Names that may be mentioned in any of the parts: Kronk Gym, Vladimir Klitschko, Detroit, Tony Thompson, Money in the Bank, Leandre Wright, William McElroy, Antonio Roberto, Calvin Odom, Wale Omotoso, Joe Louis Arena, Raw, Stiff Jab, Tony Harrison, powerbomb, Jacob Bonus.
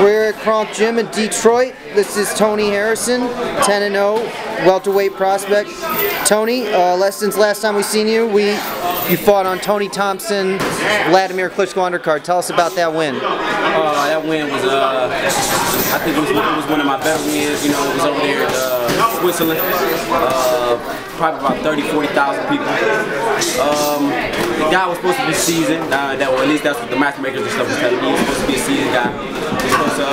We're at Kronk Gym in Detroit. This is Tony Harrison, 10-0, welterweight prospect. Tony, since last time we seen you, you fought on Tony Thompson, Vladimir Klitschko undercard. Tell us about that win. That win was, I think it was one of my better wins. You know, it was over there in Switzerland. Probably about 30,000 to 40,000 people. The guy was supposed to be seasoned. Well, at least that's what the matchmakers and stuff was telling me. He was supposed to be a seasoned guy. He was supposed to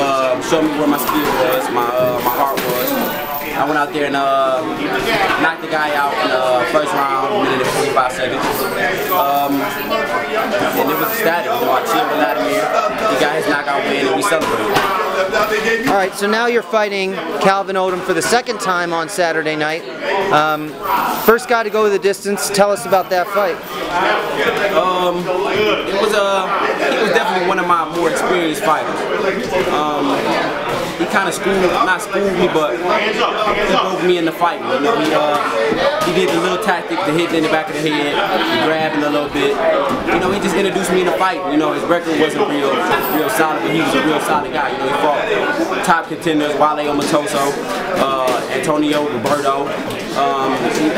show me where my skill was, my heart was. I went out there and knocked the guy out in the first round, 1 minute and 45 seconds. And it was ecstatic. You know, I cheered Vladimir. He got his knockout win, and we celebrated. All right, so now you're fighting Calvin Odom for the second time on Saturday night. First guy to go the distance. Tell us about that fight. It was definitely one of my more experienced fighters. He kind of not schooled me, but he broke me in the fight. You know, he did the little tactic, the hit in the back of the head, grabbing a little bit. You know, he just introduced me in the fight. You know, his record wasn't real solid, but he was a real solid guy. You know, he fought top contenders, Wale Omotoso, Antonio Roberto.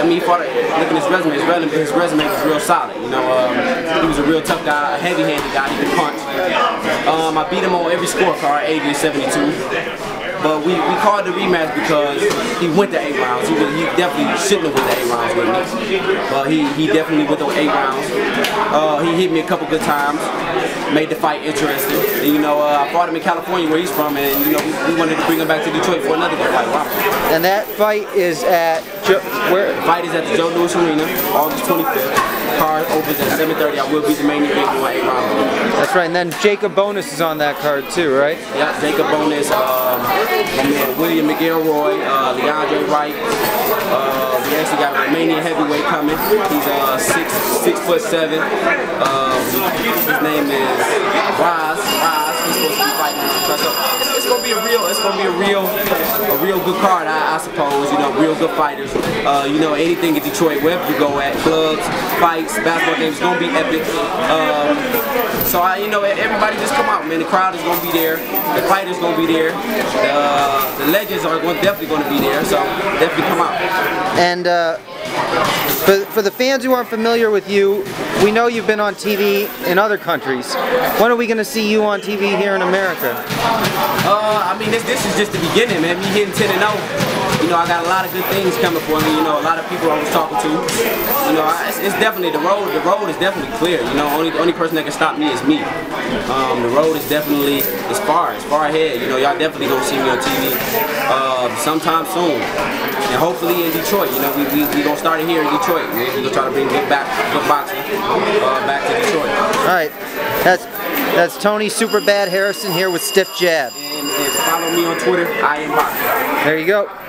He fought. Look at his resume. His resume was real solid. You know, he was a real tough guy, a heavy-handed guy. He could punch. I beat him on every scorecard, 80 and 72. But we called the rematch because he went to 8 rounds. He definitely shouldn't have went to 8 rounds with me. But he definitely went to 8 rounds. He hit me a couple good times, made the fight interesting. And, you know, I fought him in California where he's from, and you know we wanted to bring him back to Detroit for another good fight. Wow. And that fight is at the Joe Louis Arena, August 25th. Card opens at 7:30. I will be the main event for 8 rounds. That's right. And then Jacob Bonus is on that card too, right? Yeah, Jacob Bonus. William McElroy, Leandre Wright. We actually got a Romanian heavyweight coming. He's 6'7". His name is Raz. He's supposed to be fighting. It's gonna be a real good card, I suppose. You know, real good fighters. You know, anything in Detroit, wherever you go at, clubs, fights, basketball games, it's gonna be epic. You know, everybody just come out, man. The crowd is gonna be there. The fighters gonna be there. The legends are definitely gonna be there. So definitely come out. And for the fans who aren't familiar with you, we know you've been on TV in other countries. When are we gonna see you on TV here in America? This is just the beginning, man. Me hitting 10-0. You know, I got a lot of good things coming for me. You know, a lot of people I was talking to. You know, it's definitely the road is definitely clear. You know, only person that can stop me is me. The road is definitely it's far ahead. You know, y'all definitely gonna see me on TV sometime soon, and hopefully in Detroit. You know, we gonna start it here in Detroit. We're gonna try to bring good boxing back to Detroit. All right, that's Tony Superbad Harrison here with Stiff Jab. And follow me on Twitter. I am boxing. There you go.